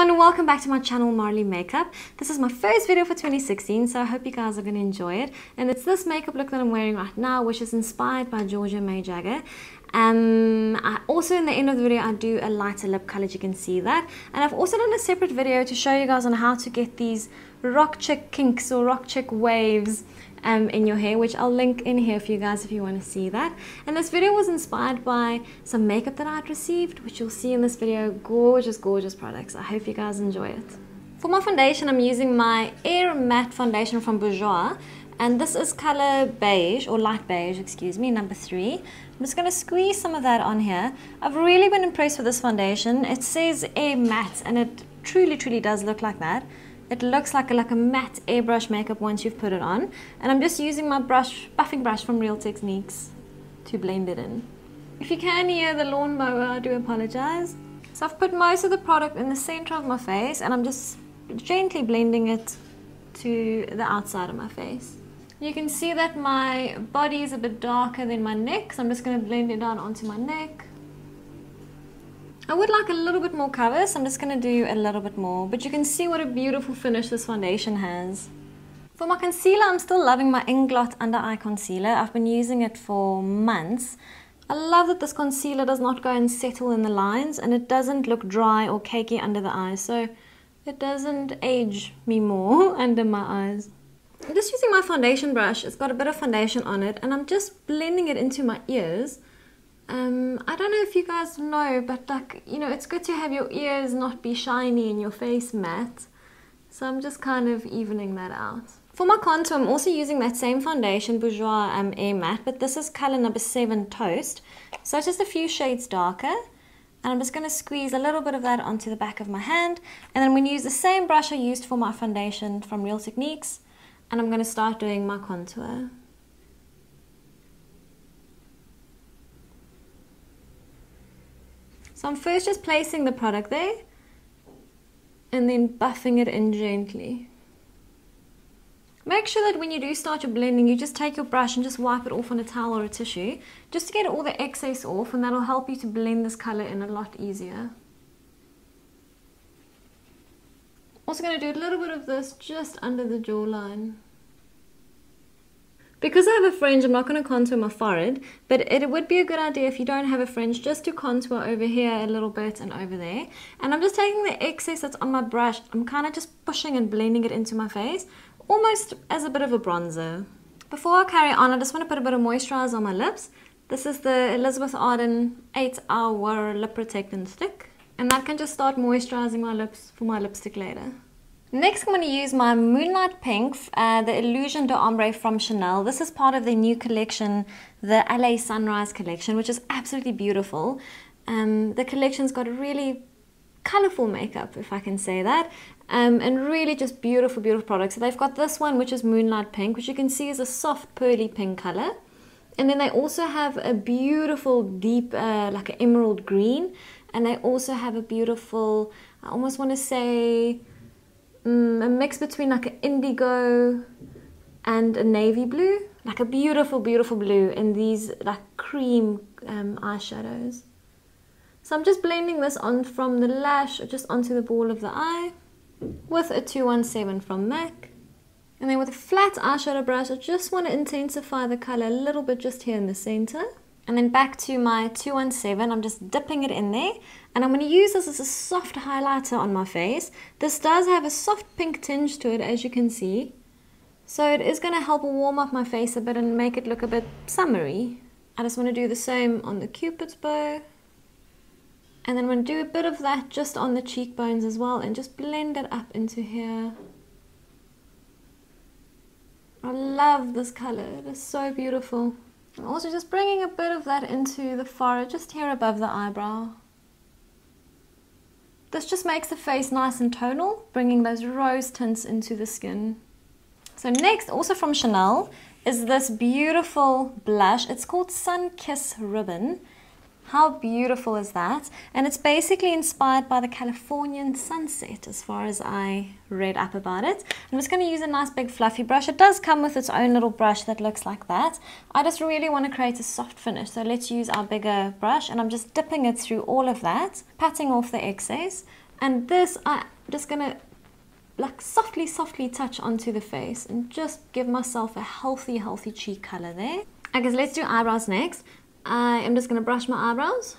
everyone, welcome back to my channel Marli Makeup. This is my first video for 2016, so I hope you guys are going to enjoy it. And it's this makeup look that I'm wearing right now, which is inspired by Georgia May Jagger. I also, in the end of the video, I do a lighter lip color, you can see that. And I've also done a separate video to show you guys on how to get these rock chick kinks or rock chick waves in your hair, which I'll link in here for you guys if you want to see that. And this video was inspired by some makeup that I'd received, which you'll see in this video. Gorgeous products. I hope you guys enjoy it. For my foundation, I'm using my Air Matte foundation from Bourjois, and this is color beige, or light beige, excuse me, number 3. I'm just going to squeeze some of that on here. I've really been impressed with this foundation. It says Air Matte, and it truly does look like that. It looks like a matte airbrush makeup once you've put it on. And I'm just using my brush, buffing brush from Real Techniques, to blend it in. If you can hear the lawnmower, I do apologize. So I've put most of the product in the center of my face, and I'm just gently blending it to the outside of my face. You can see that my body is a bit darker than my neck, so I'm just going to blend it down onto my neck. I would like a little bit more cover, so I'm just going to do a little bit more. But you can see what a beautiful finish this foundation has. For my concealer, I'm still loving my Inglot under eye concealer. I've been using it for months. I love that this concealer does not go and settle in the lines, and it doesn't look dry or cakey under the eyes, so it doesn't age me more under my eyes. I'm just using my foundation brush. It's got a bit of foundation on it, and I'm just blending it into my ears. I don't know if you guys know, but it's good to have your ears not be shiny and your face matte. So I'm just kind of evening that out. For my contour, I'm also using that same foundation, Bourjois Air Matte, but this is color number 7, Toast. So it's just a few shades darker. And I'm just going to squeeze a little bit of that onto the back of my hand. And then I'm going to use the same brush I used for my foundation from Real Techniques. And I'm going to start doing my contour. So I'm first just placing the product there and then buffing it in gently. Make sure that when you do start your blending, you just take your brush and just wipe it off on a towel or a tissue just to get all the excess off, and that'll help you to blend this color in a lot easier. Also going to do a little bit of this just under the jawline. Because I have a fringe, I'm not going to contour my forehead, but it would be a good idea, if you don't have a fringe, just to contour over here a little bit and over there. And I'm just taking the excess that's on my brush, I'm kind of just pushing and blending it into my face, almost as a bit of a bronzer. Before I carry on, I just want to put a bit of moisturizer on my lips. This is the Elizabeth Arden 8-Hour Lip Protectant Stick, and that can just start moisturizing my lips for my lipstick later. Next, I'm going to use my Moonlight Pink, the Illusion d'Ombre from Chanel. This is part of their new collection, the LA Sunrise collection, which is absolutely beautiful. The collection's got a really colorful makeup, if I can say that, and really just beautiful products. So they've got this one, which is Moonlight Pink, which you can see is a soft, pearly pink color. And then they also have a beautiful, deep, like an emerald green. And they also have a beautiful, I almost want to say, a mix between like an indigo and a navy blue, like a beautiful blue in these like cream eyeshadows. So I'm just blending this on from the lash just onto the ball of the eye with a 217 from MAC. And then with a flat eyeshadow brush, I just want to intensify the color a little bit just here in the center. And then back to my 217, I'm just dipping it in there. And I'm going to use this as a soft highlighter on my face. This does have a soft pink tinge to it, as you can see. So it is going to help warm up my face a bit and make it look a bit summery. I just want to do the same on the Cupid's bow. And then I'm going to do a bit of that just on the cheekbones as well, and just blend it up into here. I love this color, it is so beautiful. I'm also just bringing a bit of that into the forehead, just here above the eyebrow. This just makes the face nice and tonal, bringing those rose tints into the skin. So next, also from Chanel, is this beautiful blush. It's called Sunkiss Ribbon. How beautiful is that? And it's basically inspired by the Californian sunset, as far as I read up about it. I'm just going to use a nice big fluffy brush. It does come with its own little brush that looks like that. I just really want to create a soft finish, so let's use our bigger brush, and I'm just dipping it through all of that, patting off the excess. And this, I'm just going to like softly touch onto the face and just give myself a healthy cheek color there. Okay, so let's do eyebrows next. I am just going to brush my eyebrows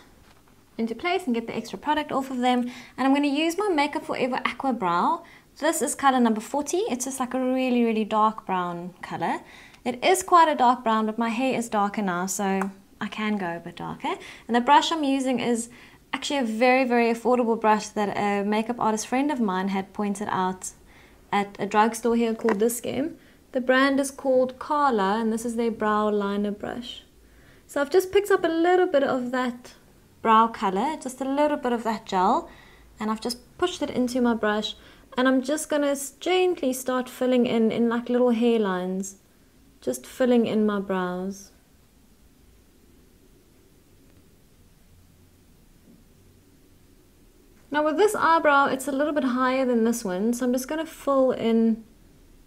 into place and get the extra product off of them. And I'm going to use my Makeup Forever Aqua Brow. This is color number 40. It's just like a really dark brown color. It is quite a dark brown, but my hair is darker now, so I can go a bit darker. And the brush I'm using is actually a very affordable brush that a makeup artist friend of mine had pointed out at a drugstore here called This Game. The brand is called CALA, and this is their brow liner brush. So I've just picked up a little bit of that brow color, just a little bit of that gel, and I've just pushed it into my brush, and I'm just going to gently start filling in like little hairlines, just filling in my brows. Now with this eyebrow, it's a little bit higher than this one, so I'm just going to fill in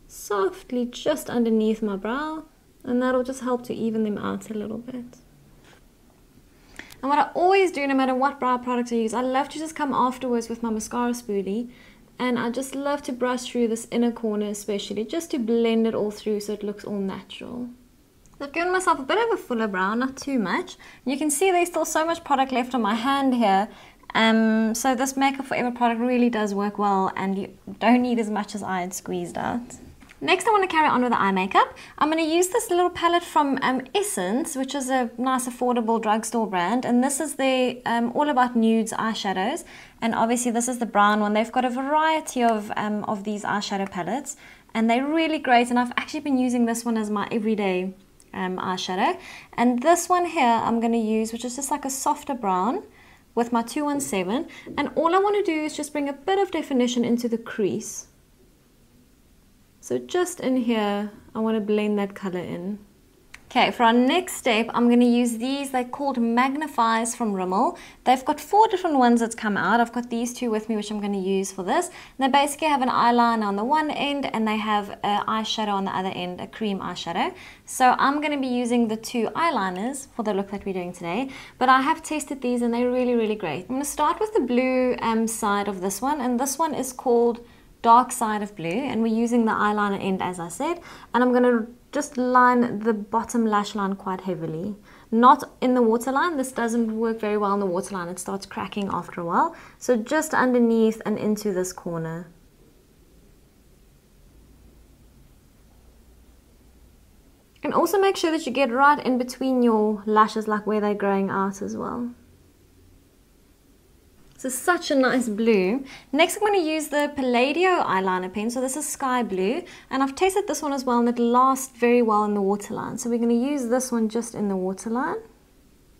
softly just underneath my brow, and that'll just help to even them out a little bit. And what I always do, no matter what brow product I use, I love to just come afterwards with my mascara spoolie, and I just love to brush through this inner corner especially, just to blend it all through so it looks all natural. I've given myself a bit of a fuller brow, not too much. You can see there's still so much product left on my hand here. So this Makeup Forever product really does work well, and you don't need as much as I had squeezed out. Next I want to carry on with the eye makeup. I'm going to use this little palette from Essence, which is a nice affordable drugstore brand, and this is their All About Nudes eyeshadows, and obviously this is the brown one. They've got a variety of these eyeshadow palettes, and they're really great, and I've actually been using this one as my everyday eyeshadow. And this one here I'm going to use, which is just like a softer brown, with my 217, and all I want to do is just bring a bit of definition into the crease. So just in here, I want to blend that color in. Okay, for our next step, I'm going to use these. They're called Magnif'eyes from Rimmel. They've got 4 different ones that's come out. I've got these 2 with me, which I'm going to use for this. And they basically have an eyeliner on the one end, and they have an eyeshadow on the other end, a cream eyeshadow. So I'm going to be using the 2 eyeliners for the look that we're doing today. But I have tested these, and they're really great. I'm going to start with the blue side of this one, and this one is called Dark Side of Blue, and we're using the eyeliner end as I said, and I'm going to just line the bottom lash line quite heavily, not in the waterline. This doesn't work very well in the waterline, it starts cracking after a while, so just underneath and into this corner. And also make sure that you get right in between your lashes, like where they're growing out as well. So such a nice blue. Next I'm going to use the Palladio eyeliner pen, so this is sky blue, and I've tested this one as well, and it lasts very well in the waterline, so we're going to use this one just in the waterline.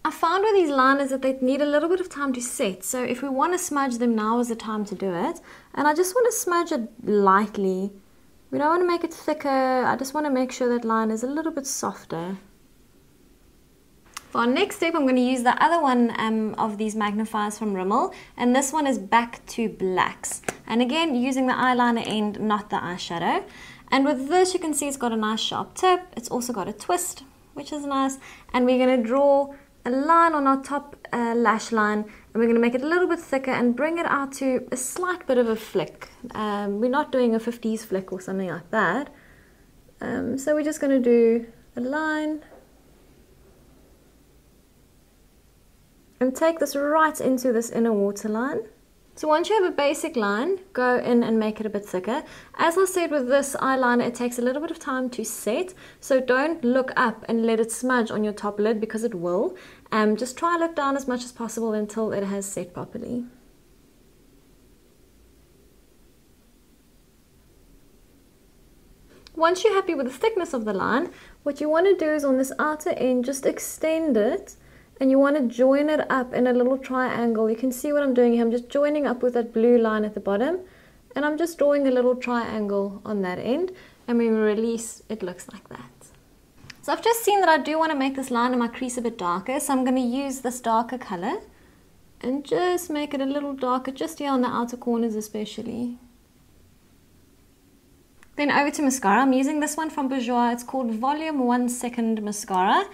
I found with these liners that they need a little bit of time to set, so if we want to smudge them, now is the time to do it. And I just want to smudge it lightly, we don't want to make it thicker, I just want to make sure that line is a little bit softer. For our next step, I'm going to use the other one of these Magnif'eyes from Rimmel, and this one is Back to Blacks. And again, using the eyeliner end, not the eyeshadow. And with this, you can see it's got a nice sharp tip. It's also got a twist, which is nice. And we're going to draw a line on our top lash line, and we're going to make it a little bit thicker and bring it out to a slight bit of a flick. We're not doing a 50s flick or something like that. So we're just going to do a line and take this right into this inner waterline. So once you have a basic line, go in and make it a bit thicker. As I said, with this eyeliner, it takes a little bit of time to set, so don't look up and let it smudge on your top lid, because it will. Just try and look down as much as possible until it has set properly. Once you're happy with the thickness of the line, what you want to do is on this outer end, just extend it, and you want to join it up in a little triangle. You can see what I'm doing here. I'm just joining up with that blue line at the bottom, and I'm just drawing a little triangle on that end, and when we release, it looks like that. So I've just seen that I do want to make this line in my crease a bit darker, so I'm going to use this darker color and just make it a little darker just here on the outer corners especially. Then over to mascara. I'm using this one from Bourjois. It's called Volume 1 Second Mascara.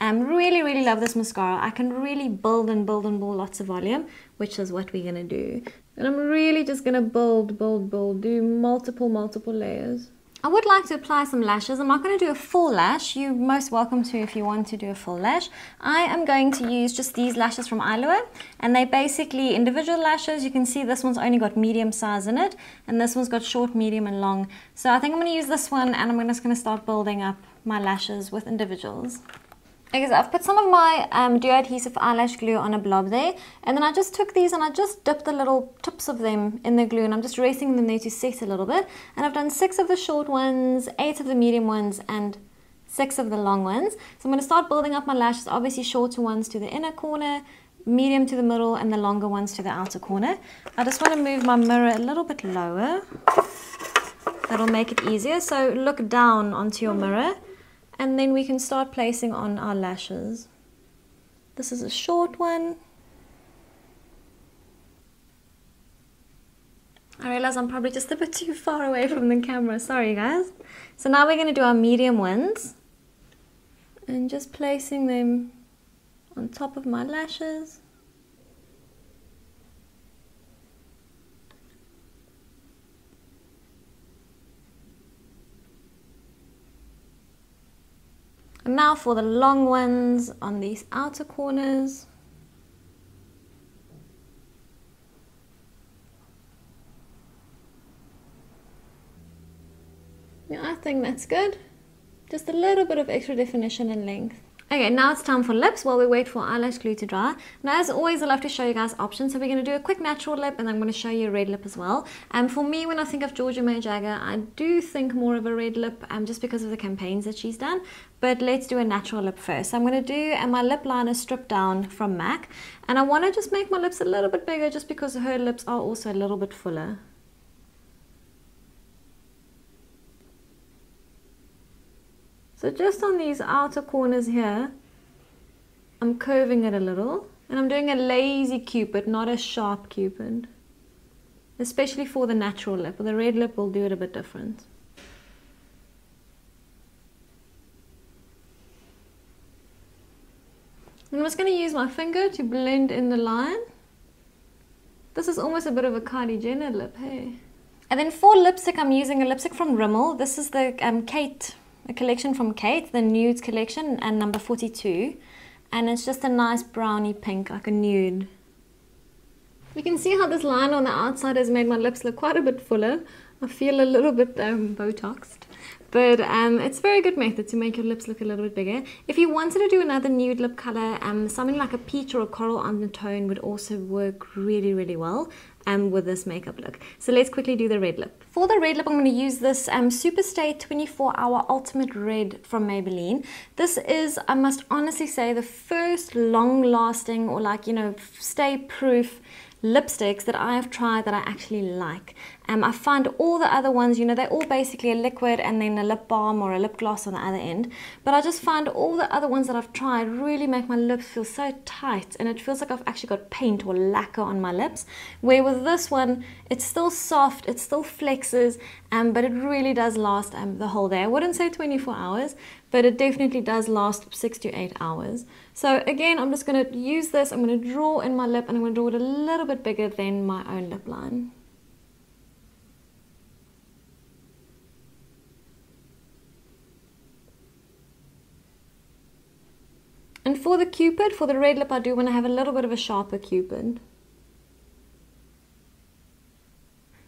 Really love this mascara. I can really build lots of volume, which is what we're gonna do. And I'm really just gonna build, do multiple layers. I would like to apply some lashes. I'm not going to do a full lash. You're most welcome to if you want to do a full lash. I am going to use just these lashes from Eylure, and they're basically individual lashes. You can see this one's only got medium size in it, and this one's got short, medium, and long. So I think I'm going to use this one, and I'm just going to start building up my lashes with individuals. Okay, so I've put some of my duo adhesive eyelash glue on a blob there, and then I just took these and I just dipped the little tips of them in the glue, and I'm just racing them there to set a little bit. And I've done 6 of the short ones, 8 of the medium ones, and 6 of the long ones. So I'm going to start building up my lashes, obviously shorter ones to the inner corner, medium to the middle, and the longer ones to the outer corner. I just want to move my mirror a little bit lower. That'll make it easier. So look down onto your mirror. And then we can start placing on our lashes. This is a short one. I realize I'm probably just a bit too far away from the camera. Sorry, guys. So now we're going to do our medium ones. And just placing them on top of my lashes. And now for the long ones on these outer corners. Yeah, I think that's good. Just a little bit of extra definition and length. Okay, now it's time for lips while we wait for eyelash glue to dry. Now, as always, I love to show you guys options. So we're going to do a quick natural lip, and I'm going to show you a red lip as well. And for me, when I think of Georgia May Jagger, I do think more of a red lip just because of the campaigns that she's done. But let's do a natural lip first. So I'm going to do my lip liner Stripped Down from MAC. And I want to just make my lips a little bit bigger just because her lips are also a little bit fuller. So just on these outer corners here, I'm curving it a little, and I'm doing a lazy cupid, not a sharp cupid. Especially for the natural lip. The red lip will do it a bit different. I'm just going to use my finger to blend in the line. This is almost a bit of a Kylie Jenner lip, hey? And then for lipstick, I'm using a lipstick from Rimmel. This is the Kate... a collection from Kate, the nudes collection, and number 42, and it's just a nice browny pink, like a nude. You can see how this line on the outside has made my lips look quite a bit fuller. I feel a little bit Botoxed, but it's a very good method to make your lips look a little bit bigger. If you wanted to do another nude lip color, something like a peach or a coral undertone would also work really well with this makeup look. So let's quickly do the red lip. For the red lip, I'm going to use this Super Stay 24 Hour Ultimate Red from Maybelline. This is, I must honestly say, the first long-lasting or stay-proof lipsticks that I have tried that I actually like. I find all the other ones, they're all basically a liquid and then a lip balm or a lip gloss on the other end. But I just find all the other ones that I've tried really make my lips feel so tight, and it feels like I've actually got paint or lacquer on my lips. Where with this one, it's still soft, it still flexes, but it really does last the whole day. I wouldn't say 24 hours, but it definitely does last 6 to 8 hours. So again, I'm just going to use this, I'm going to draw in my lip, and I'm going to draw it a little bit bigger than my own lip line. And for the cupid, for the red lip, I do want to have a little bit of a sharper cupid.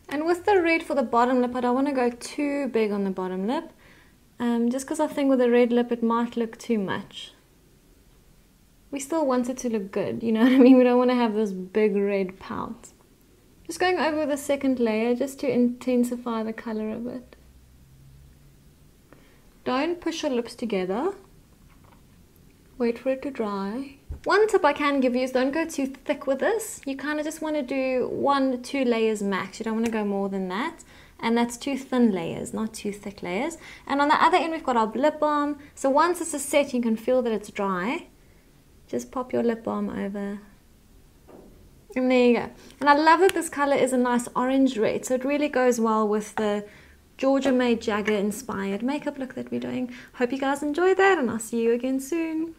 And with the red for the bottom lip, I don't want to go too big on the bottom lip. Just because I think with the red lip, it might look too much. We still want it to look good, you know what I mean? We don't want to have this big red pout. Just going over the second layer just to intensify the color a bit. Don't push your lips together. Wait for it to dry. One tip I can give you is don't go too thick with this. You kind of just want to do 1 to 2 layers max. You don't want to go more than that. And that's 2 thin layers, not 2 thick layers. And on the other end, we've got our lip balm. So once this is set, you can feel that it's dry. Just pop your lip balm over. And there you go. And I love that this color is a nice orange red. So it really goes well with the Georgia May Jagger inspired makeup look that we're doing. Hope you guys enjoyed that, and I'll see you again soon.